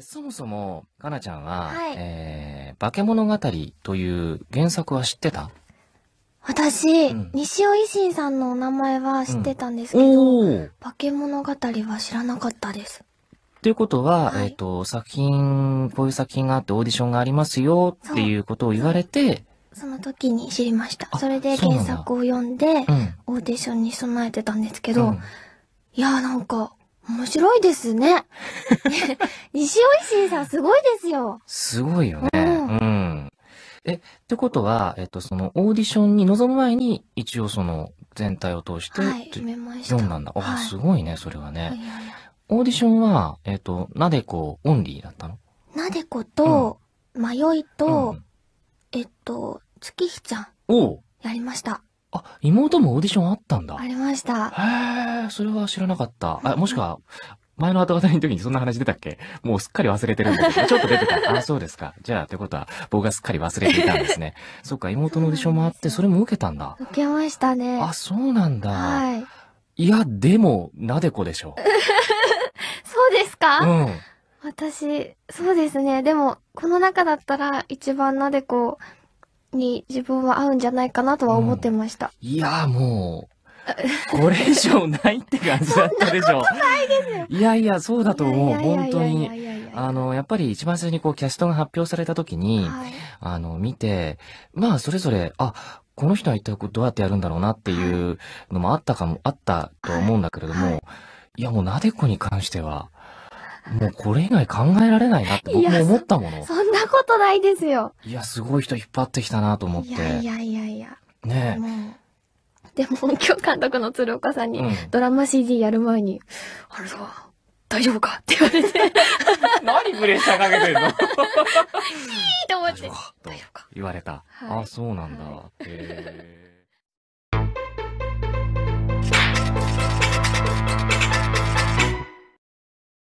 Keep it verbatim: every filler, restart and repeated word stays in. そもそも、かなちゃんは、はい、えー、化け物語という原作は知ってた？私、うん、西尾維新さんのお名前は知ってたんですけど、うん、化け物語は知らなかったです。っていうことは、はい、えっと、作品、こういう作品があってオーディションがありますよっていうことを言われて、その時に知りました。それで原作を読んで、うん、オーディションに備えてたんですけど、うん、いやーなんか、面白いですね。西尾維新さんすごいですよ。すごいよね。うん。うん、え、ってことは、えっと、そのオーディションに臨む前に、一応その全体を通して、はい、読んだんだ。あ、はい、すごいね、それはね。はいはいはい、オーディションは、えっと、なでこオンリーだったの？なでこと、うん、迷いと、うん、えっと、月日ちゃん。おう。やりました。あ、妹もオーディションあったんだ。ありました。へえ、それは知らなかった。あ、もしか、前の後語りの時にそんな話出たっけ？もうすっかり忘れてるんだけど、ちょっと出てた。あ、そうですか。じゃあ、ってことは、僕がすっかり忘れていたんですね。そっか、妹のオーディションもあって、それも受けたんだ。受けましたね。あ、そうなんだ。はい。いや、でも、なでこでしょ。そうですか？うん。私、そうですね。でも、この中だったら、一番なでこに自分は合うんじゃないかなとは思ってました。うん、いや、もう、これ以上ないって感じだったでしょ。ないですよ。いやいや、そうだと思う。本当に。あの、やっぱり一番最初にこう、キャストが発表された時に、はい、あの、見て、まあ、それぞれ、あ、この人は一体どうやってやるんだろうなっていうのもあったかも、あったと思うんだけれども、はいはい、いやもうなでこに関しては、もうこれ以外考えられないなって僕も思ったもの。そ, そんなことないですよ。いや、すごい人引っ張ってきたなと思って。いやいやいやいや。ねえ。でも、音響監督の鶴岡さんに、うん、ドラマ シーディー やる前に、あれさ、大丈夫かって言われて。何プレッシャーかけてるの？いいと思って。大丈夫かと言われた。はい、あ、そうなんだ。はい、へえ。